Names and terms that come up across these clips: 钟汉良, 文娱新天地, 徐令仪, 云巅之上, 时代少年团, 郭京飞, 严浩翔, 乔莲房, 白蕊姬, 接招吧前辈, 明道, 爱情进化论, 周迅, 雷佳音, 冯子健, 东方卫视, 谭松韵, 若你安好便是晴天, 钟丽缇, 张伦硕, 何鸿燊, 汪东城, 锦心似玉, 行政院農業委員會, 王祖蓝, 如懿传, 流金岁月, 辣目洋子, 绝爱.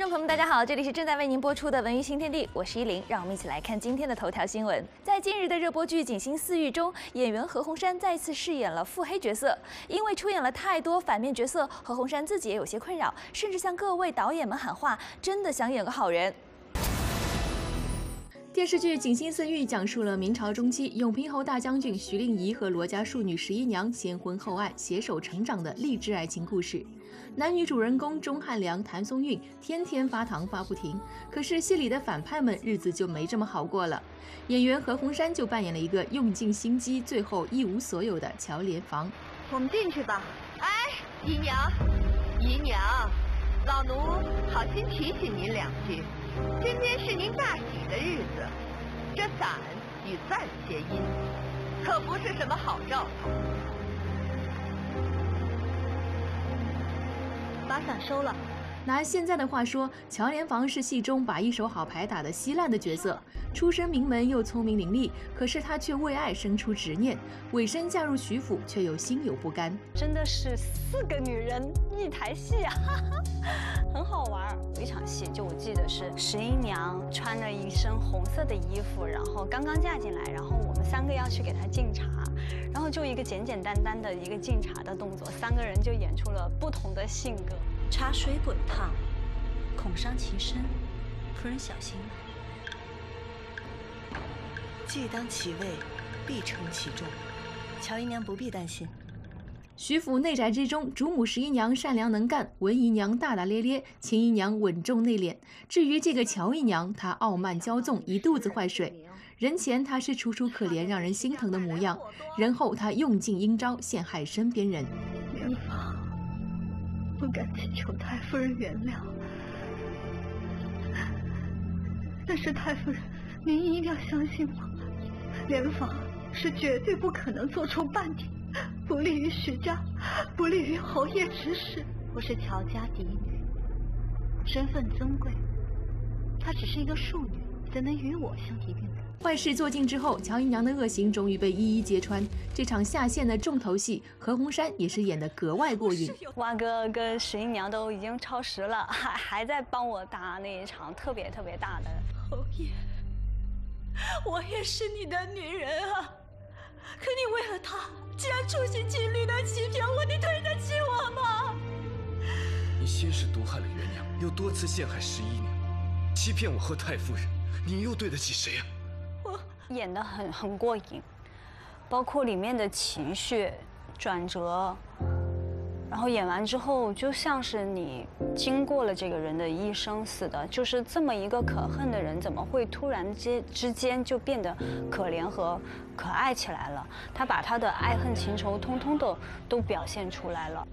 观众朋友们，大家好，这里是正在为您播出的文娱新天地，我是依林，让我们一起来看今天的头条新闻。在近日的热播剧《锦心似玉》中，演员何鸿燊再次饰演了腹黑角色。因为出演了太多反面角色，何鸿燊自己也有些困扰，甚至向各位导演们喊话：真的想演个好人。 电视剧《锦心似玉》讲述了明朝中期永平侯大将军徐令仪和罗家庶女十一娘先婚后爱、携手成长的励志爱情故事。男女主人公钟汉良、谭松韵天天发糖发不停，可是戏里的反派们日子就没这么好过了。演员何鸿燊就扮演了一个用尽心机，最后一无所有的乔莲房。我们进去吧。哎，姨娘，姨娘，老奴好心提醒您两句。 今天是您大喜的日子，这伞与赞谐音，可不是什么好兆头。把伞收了。拿现在的话说，乔莲房是戏中把一手好牌打得稀烂的角色，出身名门又聪明伶俐，可是她却为爱生出执念，委身嫁入徐府，却又心有不甘。真的是4个女人一台戏啊！很好玩，有一场戏，就我记得是十一娘穿着一身红色的衣服，然后刚刚嫁进来，然后我们3个要去给她敬茶，然后就一个简简单单的一个敬茶的动作，3个人就演出了不同的性格。茶水滚烫，恐伤其身，仆人小心了。既当其位，必承其重，乔姨娘不必担心。 徐府内宅之中，主母十一娘善良能干，文姨娘大大咧咧，秦姨娘稳重内敛。至于这个乔姨娘，她傲慢骄纵，一肚子坏水。人前她是楚楚可怜，让人心疼的模样；人后她用尽阴招，陷害身边人。娘房，不敢请求太夫人原谅，但是太夫人，您一定要相信我，莲房是绝对不可能做出半点。 不利于徐家，不利于侯爷之事。我是乔家嫡女，身份尊贵，她只是一个庶女，怎能与我相提并论？坏事做尽之后，乔姨娘的恶行终于被一一揭穿。这场下线的重头戏，何鸿燊也是演得格外过瘾。蛙哥跟十一娘都已经超时了，还在帮我打那一场特别特别大的。侯爷，我也是你的女人啊，可你为了他。 既然处心积虑的欺骗我，你对得起我吗？你先是毒害了元娘，又多次陷害十一娘，欺骗我和太夫人，你又对得起谁呀？我演得很过瘾，包括里面的情绪转折，然后演完之后就像是你经过了这个人的一生似的，就是这么一个可恨的人，怎么会突然之间就变得可怜和？ 可爱起来了，他把他的爱恨情仇通通都表现出来了。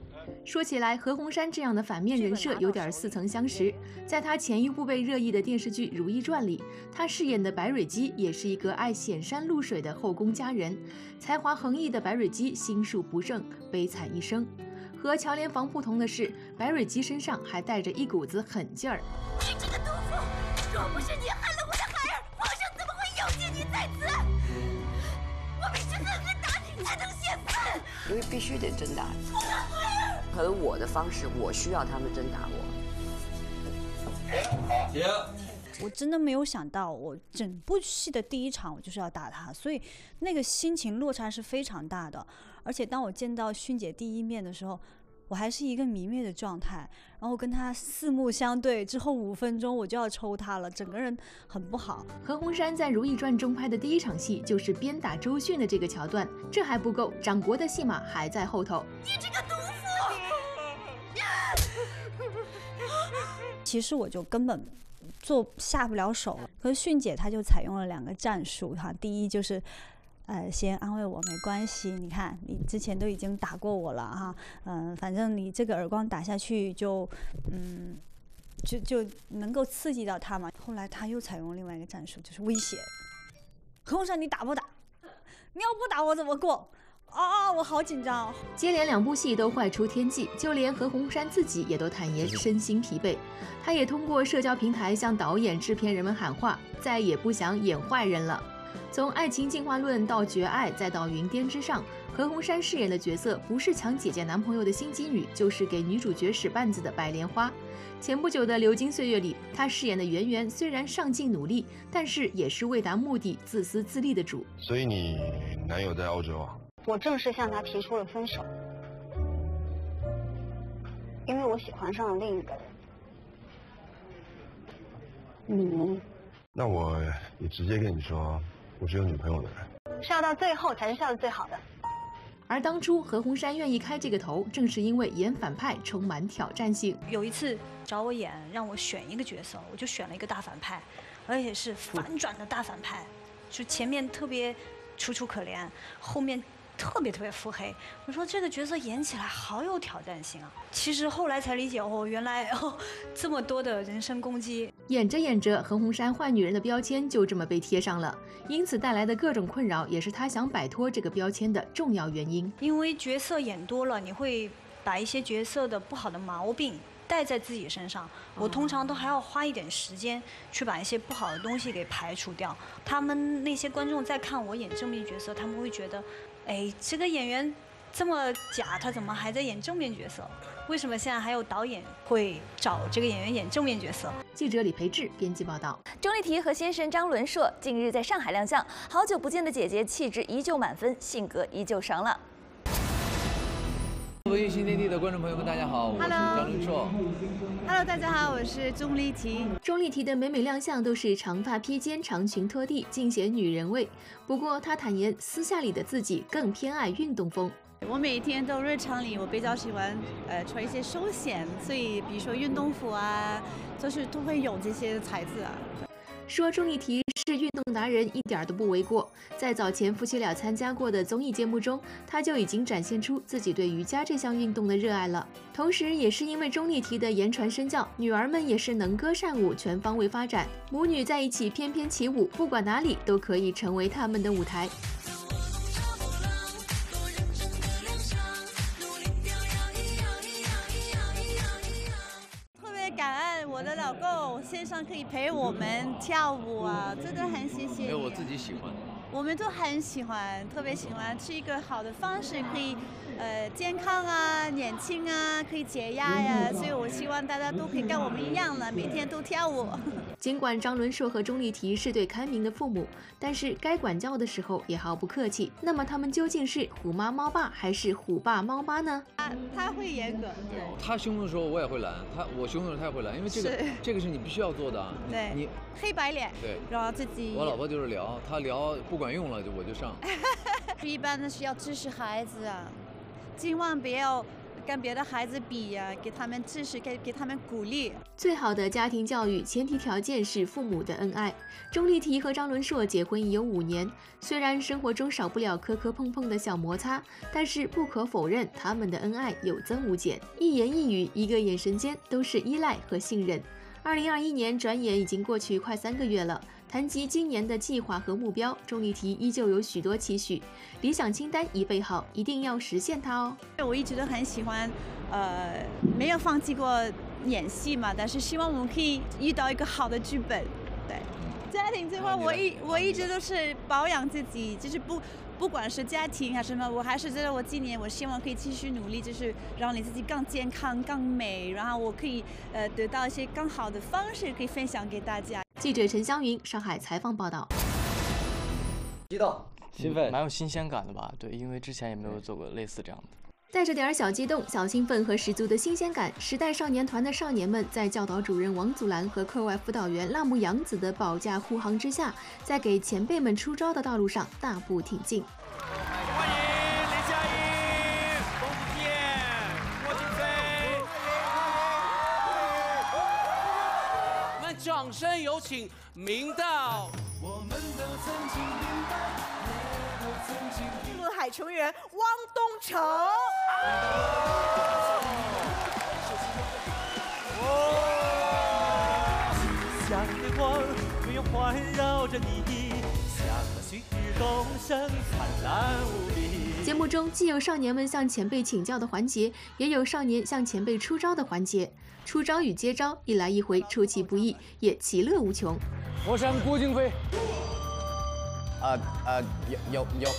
说起来，何鸿燊这样的反面人设有点似曾相识，在他前一部被热议的电视剧《如懿传》里，他饰演的白蕊姬也是一个爱显山露水的后宫佳人。才华横溢的白蕊姬心术不正，悲惨一生。和乔莲房不同的是，白蕊姬身上还带着一股子狠劲儿。你这个毒妇，若不是你害了我的孩儿，皇上怎么会有幸你在此？ 才能泄愤，因为必须得真打。可能我的方式，我需要他们真打我。停！我真的没有想到，我整部戏的第一场我就是要打他，所以那个心情落差是非常大的。而且当我见到勋姐第一面的时候，我还是一个迷妹的状态，然后跟她四目相对之后5分钟我就要抽她了，整个人很不好。何鸿燊在《如懿传》中拍的第一场戏就是鞭打周迅的这个桥段，这还不够，掌掴的戏码还在后头。你这个毒妇！其实我就根本下不了手了，可是迅姐她就采用了2个战术哈，第一就是。 先安慰我，没关系。你看，你之前都已经打过我了哈，反正你这个耳光打下去就，就能够刺激到他嘛。后来他又采用另外一个战术，就是威胁。何鸿燊，你打不打？你要不打我怎么过？ 啊、哦，我好紧张、哦！接连2部戏都坏出天际，就连何鸿燊自己也都坦言身心疲惫。他也通过社交平台向导演、制片人们喊话，再也不想演坏人了。 从《爱情进化论》到《绝爱》，再到《云巅之上》，何鸿燊饰演的角色不是抢姐姐男朋友的心机女，就是给女主角使绊子的白莲花。前不久的《流金岁月》里，她饰演的圆圆虽然上进努力，但是也是为达目的自私自利的主。所以你男友在澳洲啊？我正式向他提出了分手，因为我喜欢上了另一个人。你？那我也直接跟你说，我是有女朋友的人。笑到最后才是笑得最好的。而当初何鸿燊愿意开这个头，正是因为演反派充满挑战性。有一次找我演，让我选一个角色，我就选了一个大反派，而且是反转的大反派，就前面特别楚楚可怜，后面特别腹黑。我说这个角色演起来好有挑战性啊！其实后来才理解，哦，原来哦这么多的人身攻击。演着演着，何鸿燊坏女人的标签就这么被贴上了，因此带来的各种困扰也是他想摆脱这个标签的重要原因。因为角色演多了，你会把一些角色的不好的毛病带在自己身上。我通常都还要花一点时间去把一些不好的东西给排除掉。他们那些观众在看我演正面角色，他们会觉得，哎，这个演员这么假，他怎么还在演正面角色？为什么现在还有导演会找这个演员演正面角色？记者李培志编辑报道。钟丽缇和先生张伦硕近日在上海亮相，好久不见的姐姐气质依旧满分，性格依旧爽朗。文娱新天地的观众朋友们，大家好，我是张伦硕。Hello， 大家好，我是钟丽缇。钟丽缇的每每亮相都是长发披肩、长裙拖地，尽显女人味。不过她坦言，私下里的自己更偏爱运动风。我每天都日常里，我比较喜欢穿一些休闲，所以比如说运动服啊，就是都会有这些材质啊。说钟丽缇是运动达人一点都不为过，在早前夫妻俩参加过的综艺节目中，她就已经展现出自己对瑜伽这项运动的热爱了。同时，也是因为钟丽缇的言传身教，女儿们也是能歌善舞，全方位发展。母女在一起翩翩起舞，不管哪里都可以成为他们的舞台。我的老公先生可以陪我们跳舞啊，真的很谢谢。没有，我自己喜欢的。我们都很喜欢，特别喜欢，是一个好的方式，可以健康啊、年轻啊，可以解压呀。所以我希望大家都可以跟我们一样了，每天都跳舞。尽管张伦硕和钟丽缇是对开明的父母，但是该管教的时候也毫不客气。那么他们究竟是虎妈猫爸还是虎爸猫妈呢？他会严格。他凶的时候我也会拦，我凶的时候他也会拦，因为这个是你必须要做的啊。对，你黑白脸。对，然后自己。我老婆就是聊，她聊不管用了我就上。一般的是要支持孩子啊，千万不要跟别的孩子比呀，给他们支持，给他们鼓励。最好的家庭教育前提条件是父母的恩爱。钟丽缇和张伦硕结婚已有5年，虽然生活中少不了磕磕碰碰的小摩擦，但是不可否认他们的恩爱有增无减，一言一语，一个眼神间都是依赖和信任。2021年转眼已经过去快3个月了，谈及今年的计划和目标，钟丽缇依旧有许多期许，理想清单已备好，一定要实现它哦。我一直都很喜欢，没有放弃过演戏嘛，但是希望我们可以遇到一个好的剧本。对，家庭这块我一直都是保养自己，就是不管是家庭还是什么，我还是觉得我今年我希望可以继续努力，就是让你自己更健康、更美，然后我可以得到一些更好的方式可以分享给大家。记者陈湘云上海采访报道。激动、兴奋，蛮有新鲜感的吧？对，因为之前也没有做过类似这样的。带着点小激动、小兴奋和十足的新鲜感，时代少年团的少年们在教导主任王祖蓝和课外辅导员辣目洋子的保驾护航之下，在给前辈们出招的道路上大步挺进。欢迎雷佳音、冯子健、郭京飞，我们掌声有请明道。我们都曾经明白，也都曾经。陆海成员汪东城。想的光不用环绕着你，像旭日东升灿烂无比。节目中既有少年们向前辈请教的环节，也有少年向前辈出招的环节，出招与接招一来一回，出其不意，也其乐无穷。佛山郭京飞，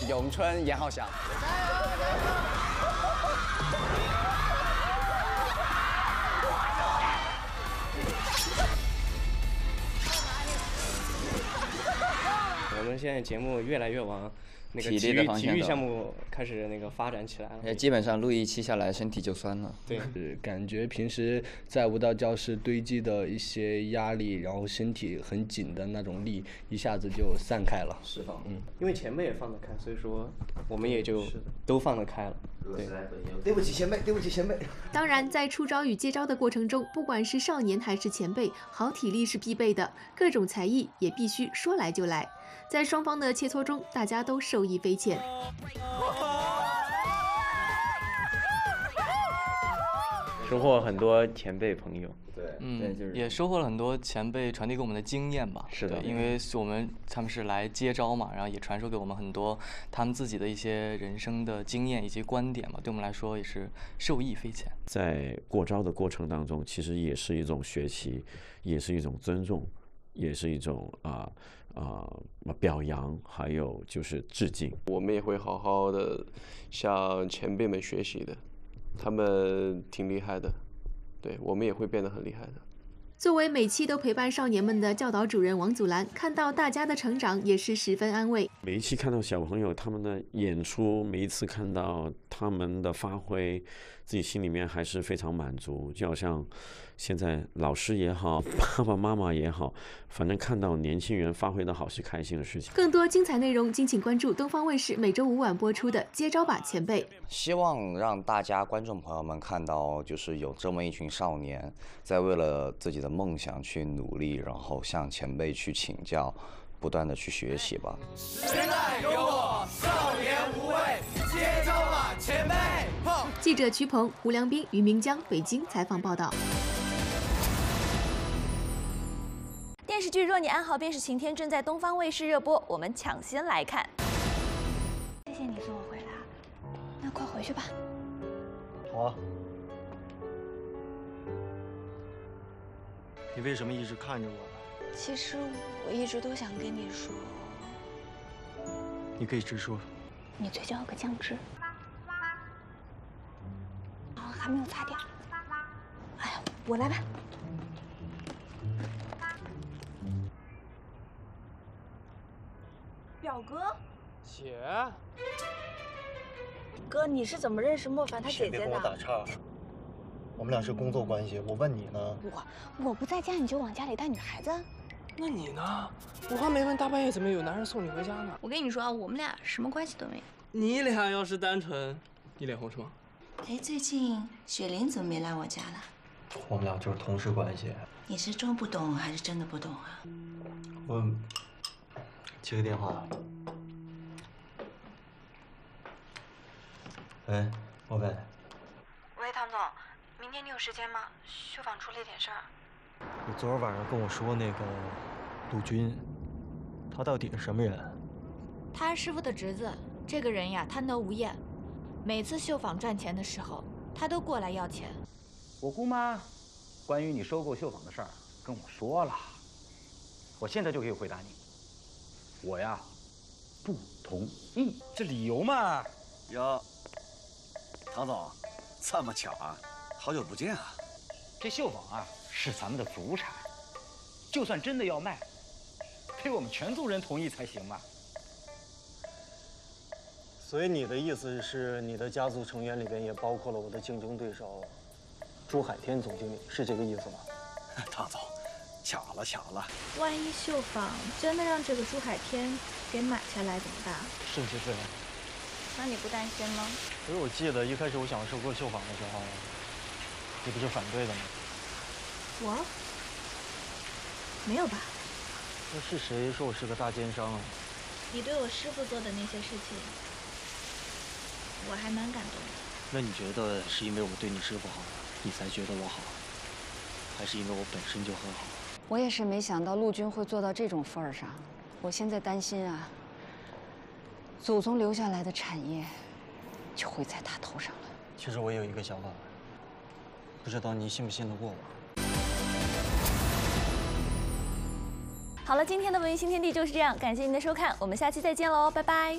咏春严浩翔。我们现在节目越来越往那个体育项目开始那个发展起来了。基本上录一期下来，身体就酸了。对，感觉平时在舞蹈教室堆积的一些压力，然后身体很紧的那种力，一下子就散开了。释放。嗯，因为前辈也放得开，所以说我们也就都放得开了。对，对不起前辈，对不起前辈。当然，在出招与接招的过程中，不管是少年还是前辈，好体力是必备的，各种才艺也必须说来就来。在双方的切磋中，大家都受益匪浅。收获很多前辈朋友，对，嗯，也收获了很多前辈传递给我们的经验吧。是的，因为他们是来接招嘛，然后也传授给我们很多他们自己的一些人生的经验以及观点嘛，对我们来说也是受益匪浅。在过招的过程当中，其实也是一种学习，也是一种尊重，也是一种表扬，还有就是致敬。我们也会好好的向前辈们学习的，他们挺厉害的，对，我们也会变得很厉害的。作为每期都陪伴少年们的教导主任王祖蓝，看到大家的成长也是十分安慰。每一期看到小朋友他们的演出，每一次看到他们的发挥，自己心里面还是非常满足。就好像现在老师也好，爸爸妈妈也好，反正看到年轻人发挥的好是开心的事情。更多精彩内容，敬请关注东方卫视每周五晚播出的《接招吧前辈》。希望让大家观众朋友们看到，就是有这么一群少年在为了自己的梦想去努力，然后向前辈去请教，不断的去学习吧。时代有我，少年无畏，接招吧前辈。记者瞿鹏、胡良斌、于明江北京采访报道。电视剧《若你安好便是晴天》正在东方卫视热播，我们抢先来看。谢谢你送我回来，那快回去吧。好啊。你为什么一直看着我呢？其实我一直都想跟你说。你可以直说。你嘴角有个酱汁，还没有擦掉。哎呀，我来吧。表哥，姐，哥，你是怎么认识莫凡他姐姐的？别跟我打岔。我们俩是工作关系，我问你呢。我不在家，你就往家里带女孩子？那你呢？我还没问大半夜怎么有男人送你回家呢。我跟你说啊，我们俩什么关系都没有。你俩要是单纯，你脸红是吗？哎，最近雪玲怎么没来我家了？我们俩就是同事关系。你是装不懂还是真的不懂啊？我接个电话。喂，莫凡。喂，唐总。明天你有时间吗？秀坊出了点事儿。你昨儿晚上跟我说那个陆军，他到底是什么人？他是师傅的侄子。这个人呀，贪得无厌，每次秀坊赚钱的时候，他都过来要钱。我姑妈关于你收购秀坊的事儿跟我说了，我现在就可以回答你。我呀，不同意。这理由嘛？哟，唐总，这么巧啊！好久不见啊！这秀坊啊是咱们的祖产，就算真的要卖，得我们全族人同意才行嘛。所以你的意思是，你的家族成员里边也包括了我的竞争对手朱海天总经理，是这个意思吗？唐总，巧了巧了！万一秀坊真的让这个朱海天给买下来怎么办？是是是。那你不担心吗？可是我记得一开始我想收购秀坊的时候，你不是反对的吗？我没有吧？那是谁说我是个大奸商啊？你对我师父做的那些事情，我还蛮感动的。那你觉得是因为我对你师父好，你才觉得我好，还是因为我本身就很好？我也是没想到陆军会做到这种份儿上。我现在担心啊，祖宗留下来的产业就会在他头上了。其实我有一个想法。不知道你信不信得过我。好了，今天的文娱新天地就是这样，感谢您的收看，我们下期再见喽，拜拜。